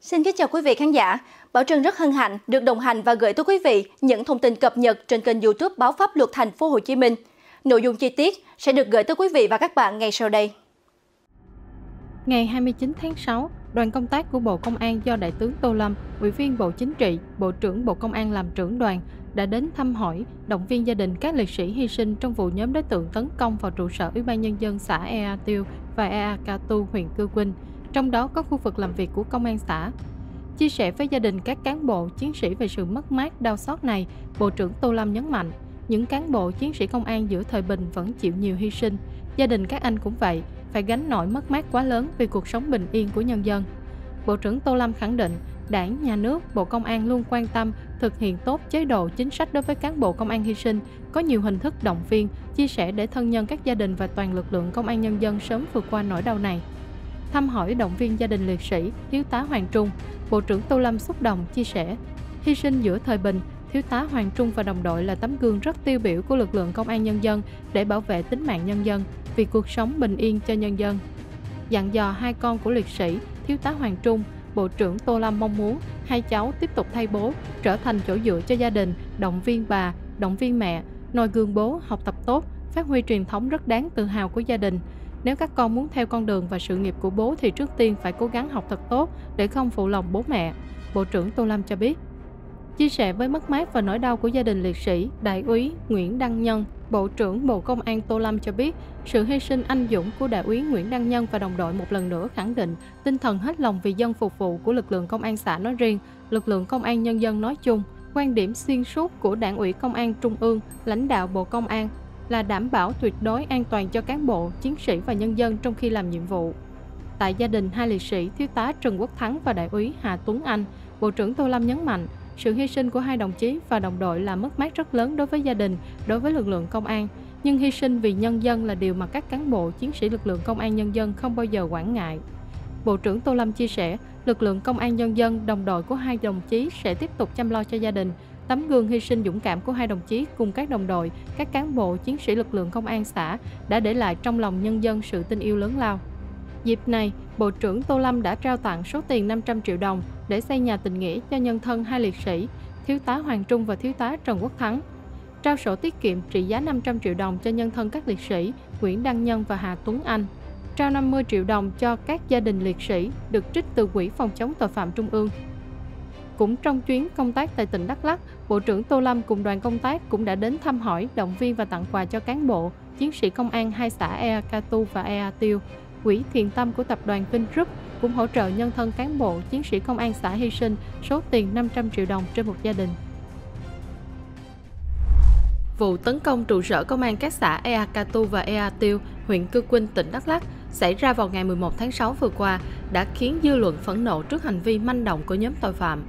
Xin kính chào quý vị khán giả. Bảo Trân rất hân hạnh được đồng hành và gửi tới quý vị những thông tin cập nhật trên kênh YouTube Báo Pháp Luật Thành phố Hồ Chí Minh. Nội dung chi tiết sẽ được gửi tới quý vị và các bạn ngay sau đây. Ngày 29 tháng 6, đoàn công tác của Bộ Công an do Đại tướng Tô Lâm, Ủy viên Bộ Chính trị, Bộ trưởng Bộ Công an làm trưởng đoàn đã đến thăm hỏi, động viên gia đình các liệt sĩ hy sinh trong vụ nhóm đối tượng tấn công vào trụ sở Ủy ban nhân dân xã Ea Tiêu và Ea Ktur, huyện Cư Kuin, trong đó có khu vực làm việc của công an xã. Chia sẻ với gia đình các cán bộ, chiến sĩ về sự mất mát, đau xót này, Bộ trưởng Tô Lâm nhấn mạnh, những cán bộ, chiến sĩ công an giữa thời bình vẫn chịu nhiều hy sinh. Gia đình các anh cũng vậy, phải gánh nỗi mất mát quá lớn vì cuộc sống bình yên của nhân dân. Bộ trưởng Tô Lâm khẳng định, Đảng, Nhà nước, Bộ Công an luôn quan tâm, thực hiện tốt chế độ, chính sách đối với cán bộ công an hy sinh, có nhiều hình thức động viên, chia sẻ để thân nhân các gia đình và toàn lực lượng công an nhân dân sớm vượt qua nỗi đau này. Thăm hỏi động viên gia đình liệt sĩ, Thiếu tá Hoàng Trung, Bộ trưởng Tô Lâm xúc động chia sẻ, hy sinh giữa thời bình, Thiếu tá Hoàng Trung và đồng đội là tấm gương rất tiêu biểu của lực lượng công an nhân dân để bảo vệ tính mạng nhân dân, vì cuộc sống bình yên cho nhân dân. Dặn dò hai con của liệt sĩ, Thiếu tá Hoàng Trung, Bộ trưởng Tô Lâm mong muốn hai cháu tiếp tục thay bố, trở thành chỗ dựa cho gia đình, động viên bà, động viên mẹ, noi gương bố, học tập tốt, phát huy truyền thống rất đáng tự hào của gia đình. Nếu các con muốn theo con đường và sự nghiệp của bố thì trước tiên phải cố gắng học thật tốt để không phụ lòng bố mẹ, Bộ trưởng Tô Lâm cho biết. Chia sẻ với mất mát và nỗi đau của gia đình liệt sĩ, Đại úy Nguyễn Đăng Nhân, Bộ trưởng Bộ Công an Tô Lâm cho biết, sự hy sinh anh dũng của Đại úy Nguyễn Đăng Nhân và đồng đội một lần nữa khẳng định tinh thần hết lòng vì dân phục vụ của lực lượng công an xã nói riêng, lực lượng công an nhân dân nói chung. Quan điểm xuyên suốt của Đảng ủy Công an Trung ương, lãnh đạo Bộ Công an là đảm bảo tuyệt đối an toàn cho cán bộ, chiến sĩ và nhân dân trong khi làm nhiệm vụ. Tại gia đình hai liệt sĩ Thiếu tá Trần Quốc Thắng và Đại úy Hà Tuấn Anh, Bộ trưởng Tô Lâm nhấn mạnh, sự hy sinh của hai đồng chí và đồng đội là mất mát rất lớn đối với gia đình, đối với lực lượng công an. Nhưng hy sinh vì nhân dân là điều mà các cán bộ, chiến sĩ lực lượng công an nhân dân không bao giờ quản ngại. Bộ trưởng Tô Lâm chia sẻ, lực lượng công an nhân dân, đồng đội của hai đồng chí sẽ tiếp tục chăm lo cho gia đình. Tấm gương hy sinh dũng cảm của hai đồng chí cùng các đồng đội, các cán bộ, chiến sĩ lực lượng công an xã đã để lại trong lòng nhân dân sự tin yêu lớn lao. Dịp này, Bộ trưởng Tô Lâm đã trao tặng số tiền 500 triệu đồng để xây nhà tình nghĩa cho nhân thân hai liệt sĩ, Thiếu tá Hoàng Trung và Thiếu tá Trần Quốc Thắng. Trao sổ tiết kiệm trị giá 500 triệu đồng cho nhân thân các liệt sĩ Nguyễn Đăng Nhân và Hà Tuấn Anh. Trao 50 triệu đồng cho các gia đình liệt sĩ được trích từ Quỹ phòng chống tội phạm Trung ương. Cũng trong chuyến công tác tại tỉnh Đắk Lắk, Bộ trưởng Tô Lâm cùng đoàn công tác cũng đã đến thăm hỏi, động viên và tặng quà cho cán bộ, chiến sĩ công an hai xã Ea Ktur và Ea Tiêu. Quỹ thiện tâm của tập đoàn VinGroup cũng hỗ trợ nhân thân cán bộ, chiến sĩ công an xã hy sinh số tiền 500 triệu đồng trên một gia đình. Vụ tấn công trụ sở công an các xã Ea Ktur và Ea Tiêu, huyện Cư Kuin, tỉnh Đắk Lắk xảy ra vào ngày 11 tháng 6 vừa qua đã khiến dư luận phẫn nộ trước hành vi manh động của nhóm tội phạm.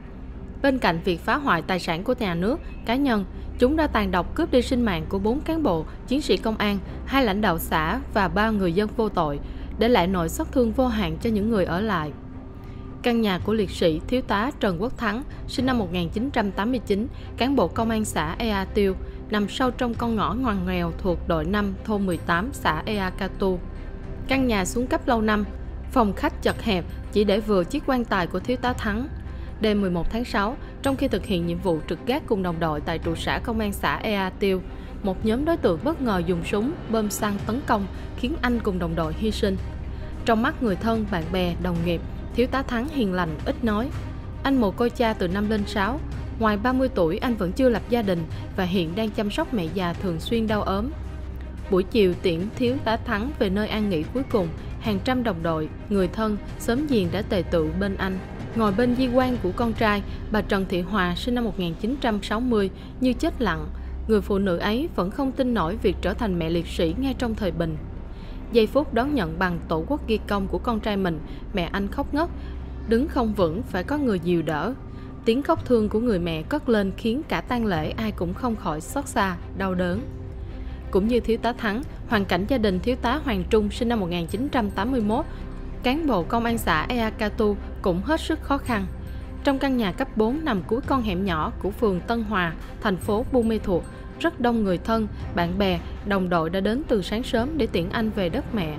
Bên cạnh việc phá hoại tài sản của nhà nước, cá nhân, chúng đã tàn độc cướp đi sinh mạng của 4 cán bộ, chiến sĩ công an, 2 lãnh đạo xã và 3 người dân vô tội, để lại nỗi xót thương vô hạn cho những người ở lại. Căn nhà của liệt sĩ Thiếu tá Trần Quốc Thắng, sinh năm 1989, cán bộ công an xã Ea Tiêu, nằm sâu trong con ngõ ngoằn nghèo thuộc đội 5, thôn 18, xã Ea Ktur. Căn nhà xuống cấp lâu năm, phòng khách chật hẹp chỉ để vừa chiếc quan tài của Thiếu tá Thắng. Đêm 11 tháng 6, trong khi thực hiện nhiệm vụ trực gác cùng đồng đội tại trụ sở công an xã Ea Tiêu, một nhóm đối tượng bất ngờ dùng súng, bơm xăng tấn công, khiến anh cùng đồng đội hy sinh. Trong mắt người thân, bạn bè, đồng nghiệp, Thiếu tá Thắng hiền lành, ít nói. Anh mồ côi cha từ năm lên 6, ngoài 30 tuổi anh vẫn chưa lập gia đình và hiện đang chăm sóc mẹ già thường xuyên đau ốm. Buổi chiều tiễn Thiếu tá Thắng về nơi an nghỉ cuối cùng, hàng trăm đồng đội, người thân, xóm giềng đã tề tựu bên anh. Ngồi bên di quan của con trai, bà Trần Thị Hòa sinh năm 1960 như chết lặng. Người phụ nữ ấy vẫn không tin nổi việc trở thành mẹ liệt sĩ ngay trong thời bình. Giây phút đón nhận bằng tổ quốc ghi công của con trai mình, mẹ anh khóc ngất, đứng không vững phải có người dìu đỡ. Tiếng khóc thương của người mẹ cất lên khiến cả tang lễ ai cũng không khỏi xót xa, đau đớn. Cũng như Thiếu tá Thắng, hoàn cảnh gia đình Thiếu tá Hoàng Trung sinh năm 1981, cán bộ công an xã Ea Ktur cũng hết sức khó khăn. Trong căn nhà cấp 4 nằm cuối con hẻm nhỏ của phường Tân Hòa, thành phố Buôn Mê Thuột, rất đông người thân, bạn bè, đồng đội đã đến từ sáng sớm để tiễn anh về đất mẹ.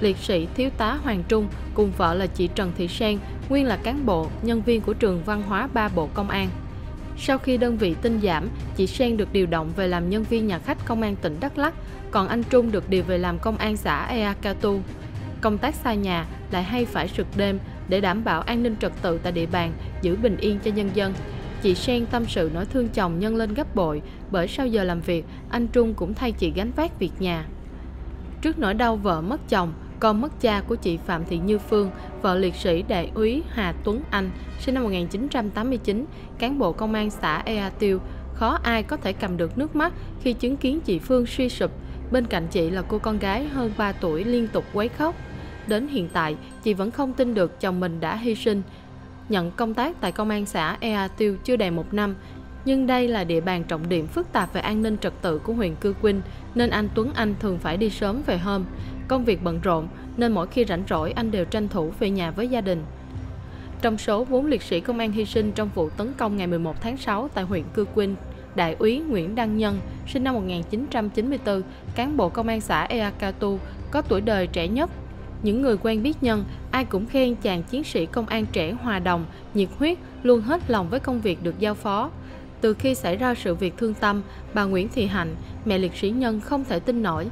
Liệt sĩ Thiếu tá Hoàng Trung cùng vợ là chị Trần Thị Sen, nguyên là cán bộ, nhân viên của trường văn hóa 3 Bộ Công an. Sau khi đơn vị tinh giảm, chị Sen được điều động về làm nhân viên nhà khách công an tỉnh Đắk Lắk, còn anh Trung được điều về làm công an xã Ea Ktur. Công tác xa nhà lại hay phải rực đêm để đảm bảo an ninh trật tự tại địa bàn, giữ bình yên cho nhân dân. Chị Sen tâm sự nỗi thương chồng nhân lên gấp bội bởi sau giờ làm việc, anh Trung cũng thay chị gánh vác việc nhà. Trước nỗi đau vợ mất chồng, con mất cha của chị Phạm Thị Như Phương, vợ liệt sĩ đại úy Hà Tuấn Anh, sinh năm 1989, cán bộ công an xã Ea Tiêu, khó ai có thể cầm được nước mắt khi chứng kiến chị Phương suy sụp. Bên cạnh chị là cô con gái hơn 3 tuổi liên tục quấy khóc. Đến hiện tại, chị vẫn không tin được chồng mình đã hy sinh. Nhận công tác tại công an xã Ea Tiêu chưa đầy một năm, nhưng đây là địa bàn trọng điểm phức tạp về an ninh trật tự của huyện Cư Kuin, nên anh Tuấn Anh thường phải đi sớm về hôm. Công việc bận rộn, nên mỗi khi rảnh rỗi anh đều tranh thủ về nhà với gia đình. Trong số 4 liệt sĩ công an hy sinh trong vụ tấn công ngày 11 tháng 6 tại huyện Cư Kuin, đại úy Nguyễn Đăng Nhân, sinh năm 1994, cán bộ công an xã Ea Ktur, có tuổi đời trẻ nhất. Những người quen biết Nhân, ai cũng khen chàng chiến sĩ công an trẻ hòa đồng, nhiệt huyết, luôn hết lòng với công việc được giao phó. Từ khi xảy ra sự việc thương tâm, bà Nguyễn Thị Hạnh, mẹ liệt sĩ Nhân không thể tin nổi.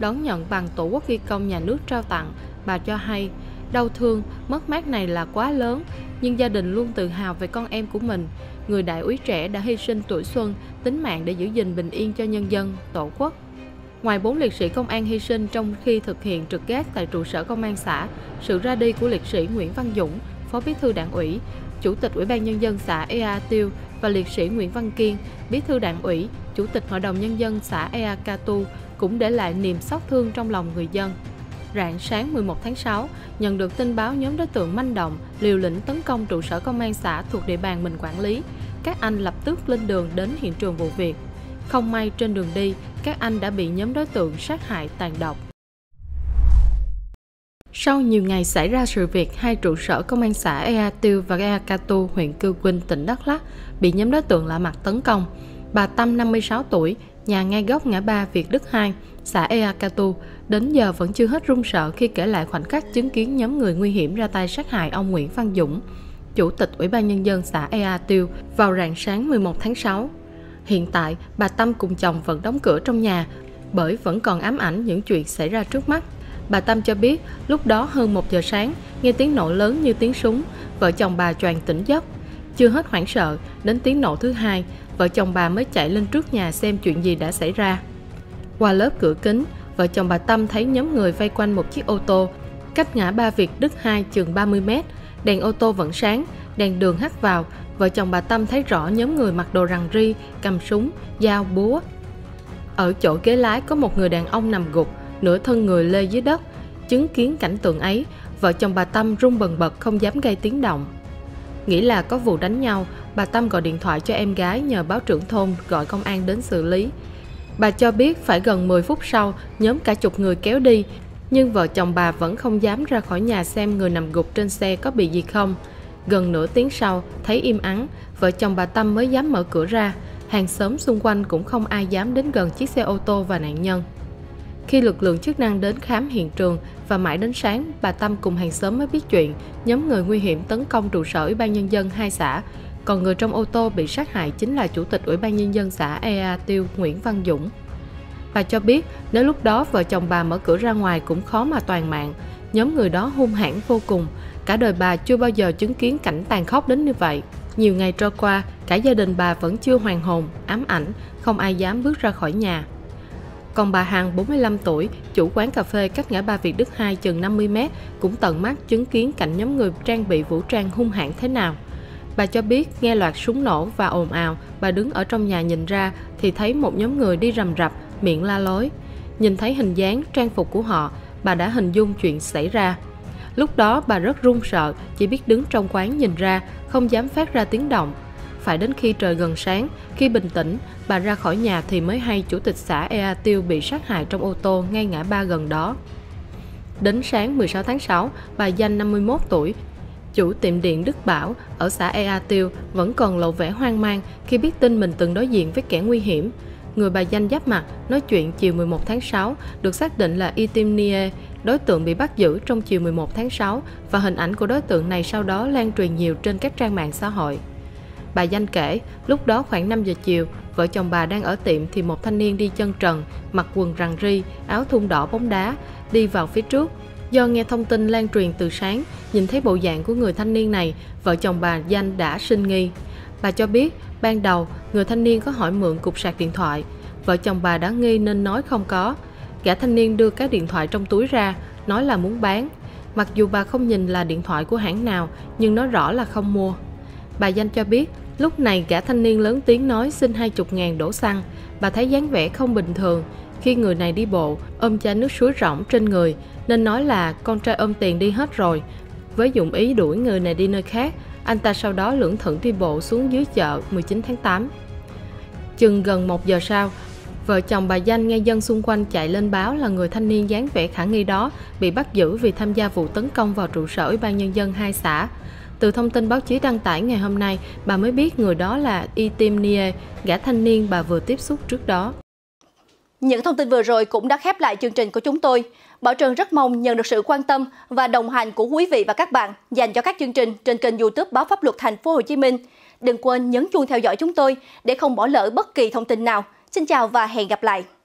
Đón nhận bằng Tổ quốc ghi công nhà nước trao tặng, bà cho hay, đau thương, mất mát này là quá lớn, nhưng gia đình luôn tự hào về con em của mình. Người đại úy trẻ đã hy sinh tuổi xuân, tính mạng để giữ gìn bình yên cho nhân dân, tổ quốc. Ngoài 4 liệt sĩ công an hy sinh trong khi thực hiện trực gác tại trụ sở công an xã, sự ra đi của liệt sĩ Nguyễn Văn Dũng, Phó Bí thư Đảng ủy, Chủ tịch Ủy ban Nhân dân xã Ea Tiêu và liệt sĩ Nguyễn Văn Kiên, Bí thư Đảng ủy, Chủ tịch Hội đồng Nhân dân xã Ea Ktur cũng để lại niềm xót thương trong lòng người dân. Rạng sáng 11 tháng 6, nhận được tin báo nhóm đối tượng manh động, liều lĩnh tấn công trụ sở công an xã thuộc địa bàn mình quản lý. Các anh lập tức lên đường đến hiện trường vụ việc. Không may trên đường đi, các anh đã bị nhóm đối tượng sát hại tàn độc. Sau nhiều ngày xảy ra sự việc, hai trụ sở công an xã Ea Tiêu và Ea Ktur, huyện Cư Kuin, tỉnh Đắk Lắk bị nhóm đối tượng lạ mặt tấn công. Bà Tâm, 56 tuổi, nhà ngay góc ngã ba Việt Đức 2, xã Ea Ktur, đến giờ vẫn chưa hết run sợ khi kể lại khoảnh khắc chứng kiến nhóm người nguy hiểm ra tay sát hại ông Nguyễn Văn Dũng, Chủ tịch Ủy ban Nhân dân xã Ea Tiêu vào rạng sáng 11 tháng 6. Hiện tại, bà Tâm cùng chồng vẫn đóng cửa trong nhà bởi vẫn còn ám ảnh những chuyện xảy ra trước mắt. Bà Tâm cho biết, lúc đó hơn 1 giờ sáng, nghe tiếng nổ lớn như tiếng súng, vợ chồng bà choàng tỉnh giấc. Chưa hết hoảng sợ, đến tiếng nổ thứ hai, vợ chồng bà mới chạy lên trước nhà xem chuyện gì đã xảy ra. Qua lớp cửa kính, vợ chồng bà Tâm thấy nhóm người vây quanh một chiếc ô tô, cách ngã ba Việt Đức 2 chừng 30 m, đèn ô tô vẫn sáng, đèn đường hắt vào, vợ chồng bà Tâm thấy rõ nhóm người mặc đồ rằn ri, cầm súng, dao, búa. Ở chỗ ghế lái có một người đàn ông nằm gục, nửa thân người lê dưới đất. Chứng kiến cảnh tượng ấy, vợ chồng bà Tâm run bần bật không dám gây tiếng động. Nghĩ là có vụ đánh nhau, bà Tâm gọi điện thoại cho em gái nhờ báo trưởng thôn gọi công an đến xử lý. Bà cho biết phải gần 10 phút sau, nhóm cả chục người kéo đi, nhưng vợ chồng bà vẫn không dám ra khỏi nhà xem người nằm gục trên xe có bị gì không. Gần nửa tiếng sau, thấy im ắng, vợ chồng bà Tâm mới dám mở cửa ra. Hàng xóm xung quanh cũng không ai dám đến gần chiếc xe ô tô và nạn nhân. Khi lực lượng chức năng đến khám hiện trường và mãi đến sáng, bà Tâm cùng hàng xóm mới biết chuyện nhóm người nguy hiểm tấn công trụ sở Ủy ban Nhân dân 2 xã. Còn người trong ô tô bị sát hại chính là Chủ tịch Ủy ban Nhân dân xã Ea Tiêu Nguyễn Văn Dũng. Bà cho biết nếu lúc đó vợ chồng bà mở cửa ra ngoài cũng khó mà toàn mạng. Nhóm người đó hung hãn vô cùng, cả đời bà chưa bao giờ chứng kiến cảnh tàn khốc đến như vậy. Nhiều ngày trôi qua, cả gia đình bà vẫn chưa hoàn hồn, ám ảnh, không ai dám bước ra khỏi nhà. Còn bà Hằng, 45 tuổi, chủ quán cà phê cách ngã ba Việt Đức 2 chừng 50 m, cũng tận mắt chứng kiến cảnh nhóm người trang bị vũ trang hung hãn thế nào. Bà cho biết nghe loạt súng nổ và ồn ào, bà đứng ở trong nhà nhìn ra thì thấy một nhóm người đi rầm rập, miệng la lối. Nhìn thấy hình dáng, trang phục của họ, bà đã hình dung chuyện xảy ra. Lúc đó bà rất run sợ, chỉ biết đứng trong quán nhìn ra, không dám phát ra tiếng động. Phải đến khi trời gần sáng, khi bình tĩnh, bà ra khỏi nhà thì mới hay Chủ tịch xã Ea Tiêu bị sát hại trong ô tô ngay ngã ba gần đó. Đến sáng 16 tháng 6, bà Danh, 51 tuổi, chủ tiệm điện Đức Bảo ở xã Ea Tiêu vẫn còn lộ vẻ hoang mang khi biết tin mình từng đối diện với kẻ nguy hiểm. Người bà danh giáp mặt nói chuyện chiều 11 tháng 6 được xác định là Y Timnie. Đối tượng bị bắt giữ trong chiều 11 tháng 6 và hình ảnh của đối tượng này sau đó lan truyền nhiều trên các trang mạng xã hội. Bà Danh kể, lúc đó khoảng 5 giờ chiều, vợ chồng bà đang ở tiệm thì một thanh niên đi chân trần, mặc quần rằn ri, áo thun đỏ bóng đá, đi vào phía trước. Do nghe thông tin lan truyền từ sáng, nhìn thấy bộ dạng của người thanh niên này, vợ chồng bà Danh đã sinh nghi. Bà cho biết, ban đầu, người thanh niên có hỏi mượn cục sạc điện thoại. Vợ chồng bà đã nghi nên nói không có. Gã thanh niên đưa cái điện thoại trong túi ra, nói là muốn bán. Mặc dù bà không nhìn là điện thoại của hãng nào, nhưng nói rõ là không mua. Bà Danh cho biết, lúc này gã thanh niên lớn tiếng nói xin 20.000 đổ xăng. Bà thấy dáng vẻ không bình thường khi người này đi bộ, ôm chai nước suối rỗng trên người, nên nói là con trai ôm tiền đi hết rồi. Với dụng ý đuổi người này đi nơi khác, anh ta sau đó lưỡng thững đi bộ xuống dưới chợ 19 tháng 8. Chừng gần 1 giờ sau, vợ chồng bà Danh nghe dân xung quanh chạy lên báo là người thanh niên dáng vẻ khả nghi đó bị bắt giữ vì tham gia vụ tấn công vào trụ sở Ủy ban Nhân dân 2 xã. Từ thông tin báo chí đăng tải ngày hôm nay, bà mới biết người đó là Y Timnie, gã thanh niên bà vừa tiếp xúc trước đó. Những thông tin vừa rồi cũng đã khép lại chương trình của chúng tôi. Bảo Trân rất mong nhận được sự quan tâm và đồng hành của quý vị và các bạn dành cho các chương trình trên kênh YouTube Báo Pháp Luật Thành phố Hồ Chí Minh. Đừng quên nhấn chuông theo dõi chúng tôi để không bỏ lỡ bất kỳ thông tin nào. Xin chào và hẹn gặp lại!